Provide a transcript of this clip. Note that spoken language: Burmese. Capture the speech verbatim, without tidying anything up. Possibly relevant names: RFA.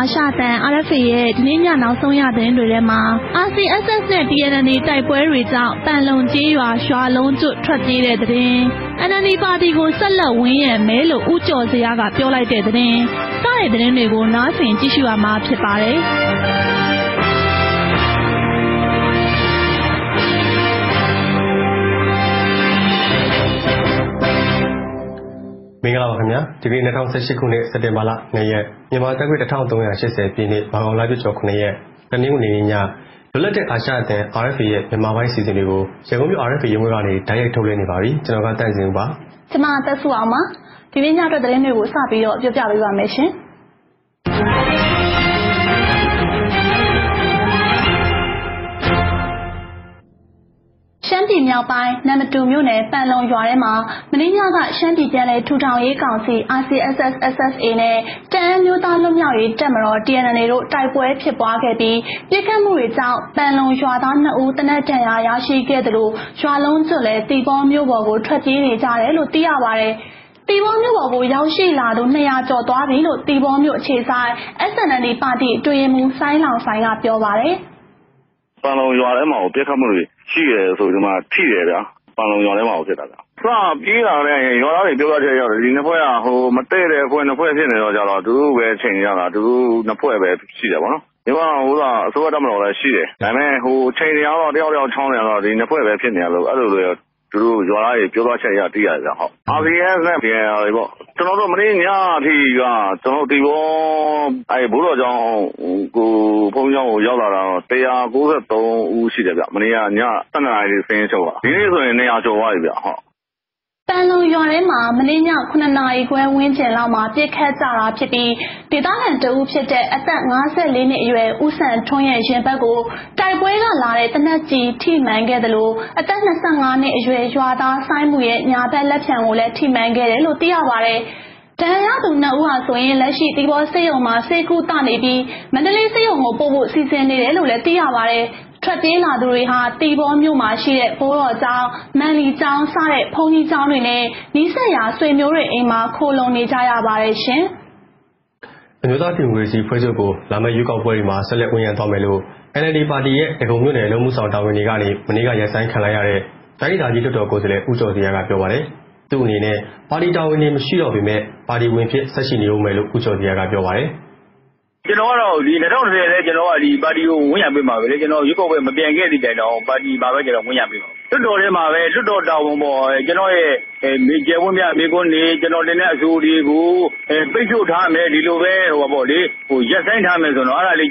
阿夏丹、阿拉菲耶，今天晚上松亚等对了吗 ？R C S S 的 D N A 在不会找，但龙基瓦耍龙族出击了的。安那尼巴蒂古三了文言没了五角是亚个表来的的，当然的那个拿钱继续玩马屁吧嘞。 明个啦，朋友，这个二零一七年十月八日那夜，你妈在为了唱东亚些谁比你把我拉去做苦那夜，跟你五零年呀，除了这阿夏的 R F A 被马外事情里头，结果有 R F A 我家里大爷偷了你把位，只能讲担心吧。怎么在说嘛？今天家这的人内部啥比较就比较有关没事。 ရှမ်းပြည် မြောက်ပိုင်း နံပါတ် မြို့ နယ် ပန်လုံ ရွာ ထဲ မှာ မနေ့ညက ရှမ်းပြည် ပြည်နယ် ထူထောင်ရေး ကောင်စီ R C S S S S A နဲ့ တအန်း မျိုးသား လွတ်မြောက်ရေး တပ်မတော် T N L တို့ တိုက်ပွဲ ဖြစ်ပွား ခဲ့ ပြီး ပြစ်ခတ်မှု တွေ ကြောင့် ပန်လုံ ရွာ သား နှစ် ဦး တနက် တန်ရာ ရရှိ ခဲ့ သလို ရွာ လုံးကျွတ် လည်း တီပေါ မြို့ ပေါ် ကို ထွက် ပြေး နေ ကြ တယ် လို့ သိ ရ ပါတယ် တီပေါ မြို့ ပေါ် ကို ရောက် ရှိ လာ သူ နှစ်ရာ ကျော် သွား ပြီ လို့ တီပေါ မြို့ အခြေ ဆိုင် S N L ပါတီ တွင်မှု စိုင်း လောင် ဆိုင် က ပြော ပါတယ် ပန်လုံ ရွာ ထဲ မှာ ပြစ်ခတ်မှု တွေ ရှိရဆိုဒီမှာထိတယ်ဗျာပန်လုံရွာထဲမှာဖြစ်တာဗျာစပြေးလာတဲ့ရွာသားတွေပြောပြချက်ရောက်တယ်ဒီနှစ်ဖွဲ့ကဟိုမတည့်တဲ့ဖွဲ့နှစ်ဖွဲ့ဖြစ်နေတော့ကြတော့သူတို့ပဲချိန်ရတာသူတို့နှစ်ဖွဲ့ပဲရှိတယ်ဗောနော်ဒီမှာဟိုကအစိုးရတက်မတော်လည်းရှိတယ်ဒါပေမဲ့ဟိုချိန်ရတော့တယောက်တယောက်ချောင်းနေတော့ဒီနှစ်ဖွဲ့ပဲဖြစ်နေရလို့အဲ့လိုလေသူတို့ရွာသားတွေပြောပြချက်ရောက်တည်ရတယ်ဗျာဟုတ် R B S နဲ့ပြန်ရတယ်ဗောကျွန်တော်တို့မင်းညအထိကကျွန်တော်ဒီဘောအဲဘိုးတော်ကြောင့်ကိုဖုန်းကြောင့်ကိုရောက်လာတာတော့တစ်ရာကိုးဆယ်သုံးဦးရှိတယ်ဗျမင်းကညဆယ်နာရီဆင်းချုပ်ပါဒီနေ့ဆိုရင်နှစ်ရာကျော်သွားပြီဗျဟုတ်ပန်လုံရွာထဲမှာမင်းညခုနှစ်နာရီခွဲဝင်းကျင်လောက်မှာပြစ်ခတ်ကြတာဖြစ်ပြီးဒေသခံတဦးဖြစ်တဲ့အသက်ငါးဆယ်လေးနှစ်အရွယ်ဦးစံထွန်းရဲ့ရင်ဘတ်ကိုတိုက်ပွဲကလာတဲ့တနက်ကြီးထိမှန်ခဲ့တယ်လို့အသက်နှစ်ဆယ့်ငါးနှစ်အရွယ်ရွာသားစိုင်းမှုရဲ့ညာဘက်လက်ဖြံကိုလည်းထိမှန်ခဲ့တယ်လို့သိရပါတယ်တန်ရသူနှစ်ဦးဟာဆိုရင်လက်ရှိတီဘောစေယုံမှာစေကူတနေပြီးမန္တလေးစေယုံကိုပို့ဖို့စီစဉ်နေတယ်လို့လည်းသိရပါတယ်ထွက်ပြေးလာသူတွေဟာတီဘောမြို့မှာရှိတဲ့ဘိုးတော်ကျောင်းမန်လီကျောင်းစတဲ့ဘုန်းကြီးကျောင်းတွေနဲ့နီးစပ်ရာဆွေမျိုးတွေအိမ်မှာခိုလုံနေကြရပါတယ်ရှင်အမျိုးသားတင်ဝေစီဖွဲ့ချုပ်ကိုလာမယ့်ရွေးကောက်ပွဲတွေမှာဆက်လက်ဝင်ရသွားမယ်လို့ N L D ပါတီရဲ့ဒဂုံမြို့နယ်လုံမှုဆောင်တာဝန်တွေကနေမနေ့ကရပ်ဆိုင်းခံလိုက်ရတဲ့တိုင်းဒေသကြီးလွှတ်တော်ကိုယ်စားလှယ်ဦးကျော်စရာကပြောပါတယ်သူ့အနေနဲ့ပါတီတာဝန်တွေမရှိတော့ပေမဲ့ပါတီဝင်ဖြစ်ဆက်ရှိနေဦးမယ်လို့ဦးကျော်စရာကပြောပါတယ်ကျွန်တော်ကတော့ဒီ၂၀၂၀လဲကျွန်တော်ကဒီပါတီကိုဝင်ရပေးမှာပဲလေကျွန်တော်ရုပ်ကောက်ပဲမပြန်ခဲ့တဲ့တိုင်တော့ပါတီပါပဲကျွန်တော်ဝင်ရပေးမှာလွတ်တော်ထဲမှာပဲလွတ်တော်တာဝန်ပေါ်ကျွန်တော်ရဲ့မေကျဲဝင်းမြမေကွန်းနေကျွန်တော်တင်တဲ့အဆိုတွေကိုပိတ်ဆို့ထားမယ်ဒီလိုပဲဟိုပါပေါ့လေဟိုရက်ဆိုင်ထားမယ်ဆိုတော့အဲ့ဒါလေး